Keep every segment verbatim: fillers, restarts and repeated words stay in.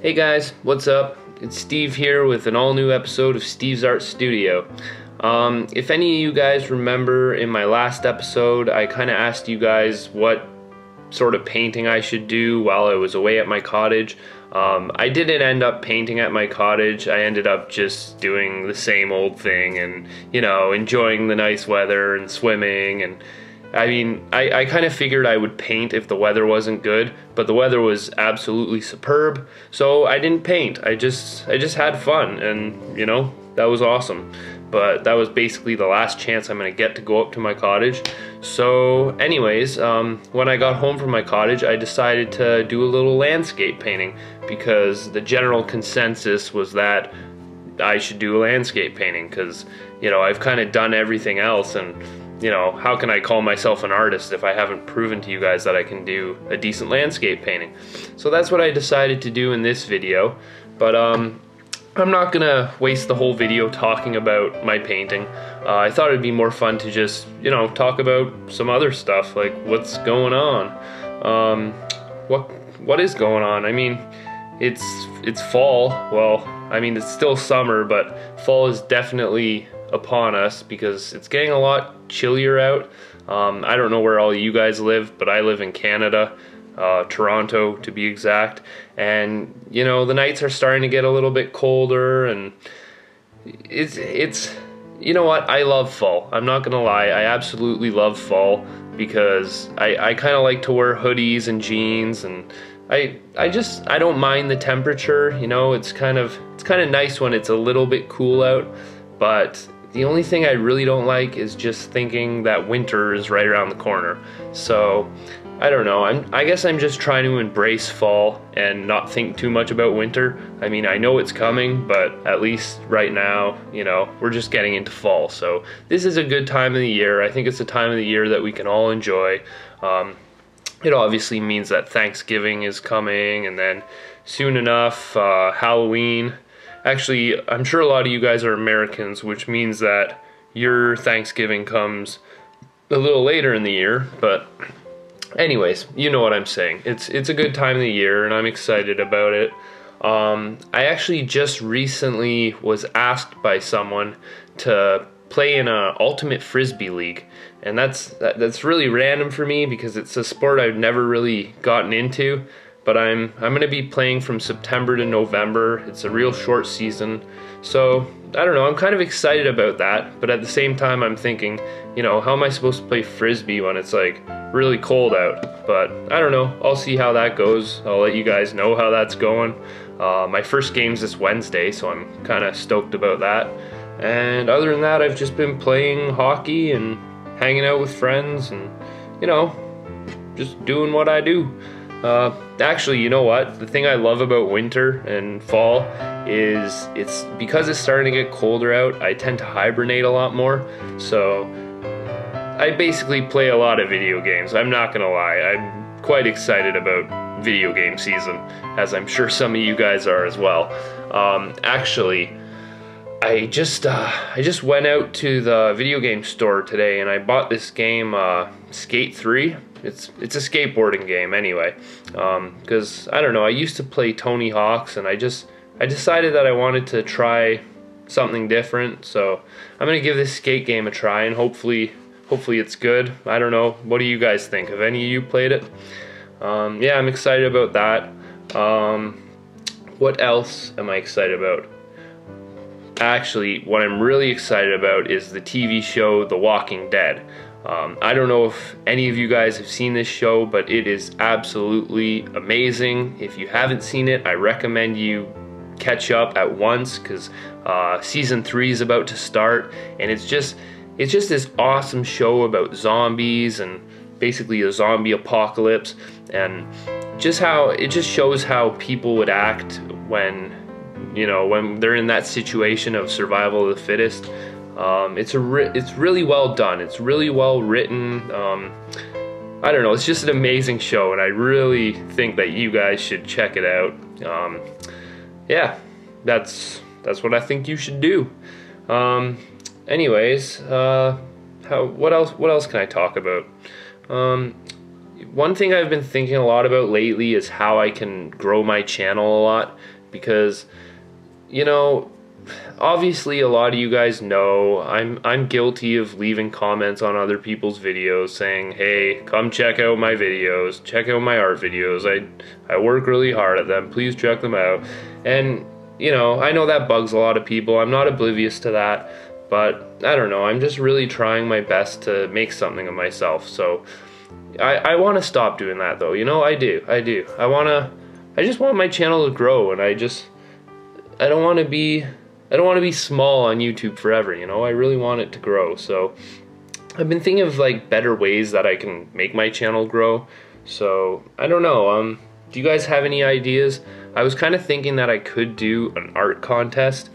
Hey guys, what's up? It's Steve here with an all-new episode of Steve's Art Studio. Um, if any of you guys remember, in my last episode, I kind of asked you guys what sort of painting I should do while I was away at my cottage. Um, I didn't end up painting at my cottage. I ended up just doing the same old thing and, you know, enjoying the nice weather and swimming and I mean, I, I kind of figured I would paint if the weather wasn't good, but the weather was absolutely superb, so I didn't paint. I just I just had fun, and, you know, that was awesome. But that was basically the last chance I'm going to get to go up to my cottage. So anyways, um, when I got home from my cottage, I decided to do a little landscape painting, because the general consensus was that I should do landscape painting, because, you know, I've kind of done everything else, and you know, how can I call myself an artist if I haven't proven to you guys that I can do a decent landscape painting? So that's what I decided to do in this video, but um, I'm not gonna waste the whole video talking about my painting. Uh, I thought it'd be more fun to just, you know, talk about some other stuff, like what's going on. Um, what what is going on? I mean, it's it's fall. Well, I mean, it's still summer, but fall is definitely upon us because it's getting a lot chillier out. Um, I don't know where all you guys live, but I live in Canada, uh, Toronto to be exact, and you know, the nights are starting to get a little bit colder, and it's, it's you know what, I love fall. I'm not gonna lie, I absolutely love fall because I, I kind of like to wear hoodies and jeans, and I I just I don't mind the temperature, you know, it's kind of it's kind of nice when it's a little bit cool out, but the only thing I really don't like is just thinking that winter is right around the corner. So, I don't know, I'm, I guess I'm just trying to embrace fall and not think too much about winter. I mean, I know it's coming, but at least right now, you know, we're just getting into fall. So, this is a good time of the year. I think it's a time of the year that we can all enjoy. Um, it obviously means that Thanksgiving is coming, and then soon enough, uh, Halloween. Actually, I'm sure a lot of you guys are Americans, which means that your Thanksgiving comes a little later in the year, but anyways, you know what I'm saying. It's it's a good time of the year, and I'm excited about it. Um, I actually just recently was asked by someone to play in an Ultimate Frisbee league, and that's, that, that's really random for me because it's a sport I've never really gotten into. But I'm I'm gonna be playing from September to November. It's a real short season, so I don't know, I'm kind of excited about that, but at the same time I'm thinking, you know, how am I supposed to play frisbee when it's like really cold out? But I don't know, I'll see how that goes. I'll let you guys know how that's going. Uh, my first game's this Wednesday, so I'm kind of stoked about that. And other than that, I've just been playing hockey and hanging out with friends, and you know, just doing what I do. Uh, actually, you know what? The thing I love about winter and fall is it's because it's starting to get colder out, I tend to hibernate a lot more. So I basically play a lot of video games. I'm not gonna lie. I'm quite excited about video game season, as I'm sure some of you guys are as well. Um, actually, I just uh, I just went out to the video game store today and I bought this game, uh, Skate three. It's it's a skateboarding game anyway, because um, I don't know, I used to play Tony Hawk's, and I just I decided that I wanted to try something different, so I'm gonna give this skate game a try, and hopefully hopefully it's good. I don't know, what do you guys think? Have any of you played it? Um, yeah, I'm excited about that. Um, what else am I excited about? Actually, what I'm really excited about is the T V show The Walking Dead. Um, I don't know if any of you guys have seen this show, but it is absolutely amazing. If you haven't seen it, I recommend you catch up at once, because uh, season three is about to start, and it's just it's just this awesome show about zombies and basically a zombie apocalypse, and just how it just shows how people would act when you know when they're in that situation of survival of the fittest. Um, it's a re it's really well done. It's really well written. Um, I don't know. It's just an amazing show, and I really think that you guys should check it out. Um, yeah, that's that's what I think you should do. Um, anyways, uh, how what else what else can I talk about? Um, One thing I've been thinking a lot about lately is how I can grow my channel a lot, because, you know, obviously a lot of you guys know I'm I'm guilty of leaving comments on other people's videos saying, hey, come check out my videos, check out my art videos, I I work really hard at them, please check them out. And, you know, I know that bugs a lot of people, I'm not oblivious to that, but I don't know, I'm just really trying my best to make something of myself. So I, I want to stop doing that though, you know, I do, I do. I want to, I just want my channel to grow, and I just, I don't want to be, I don't want to be small on YouTube forever, you know, I really want it to grow. So I've been thinking of like better ways that I can make my channel grow. So I don't know, um, do you guys have any ideas? I was kind of thinking that I could do an art contest,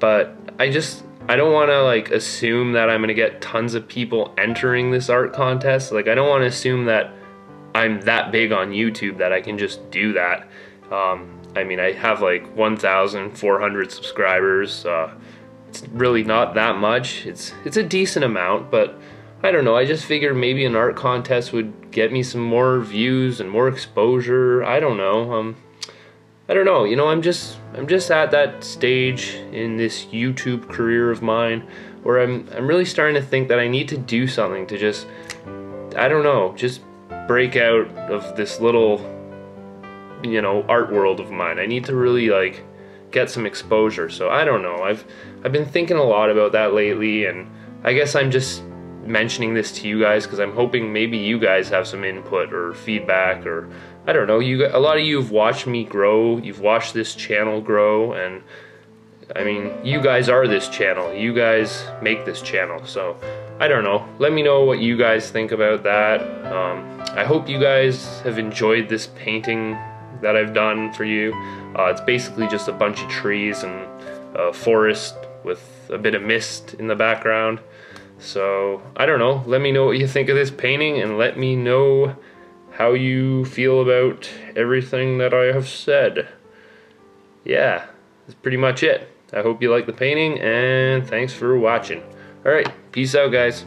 but I just, I don't want to like assume that I'm going to get tons of people entering this art contest. Like, I don't want to assume that I'm that big on YouTube that I can just do that. Um, I mean, I have like one thousand four hundred subscribers. Uh, it's really not that much. It's it's a decent amount, but I don't know. I just figured maybe an art contest would get me some more views and more exposure. I don't know. Um, I don't know, you know, I'm just I'm just at that stage in this YouTube career of mine where I'm I'm really starting to think that I need to do something to just, I don't know, just break out of this little, you know, art world of mine. I need to really like get some exposure. So I don't know. I've I've been thinking a lot about that lately, and I guess I'm just mentioning this to you guys because I'm hoping maybe you guys have some input or feedback, or I don't know, you a lot of you have watched me grow, you've watched this channel grow, and I mean, you guys are this channel, you guys make this channel, so I don't know, let me know what you guys think about that. um, I hope you guys have enjoyed this painting that I've done for you. Uh, it's basically just a bunch of trees and a forest with a bit of mist in the background. So, I don't know, let me know what you think of this painting, and let me know how you feel about everything that I have said. Yeah, that's pretty much it. I hope you like the painting, and thanks for watching. Alright, peace out, guys.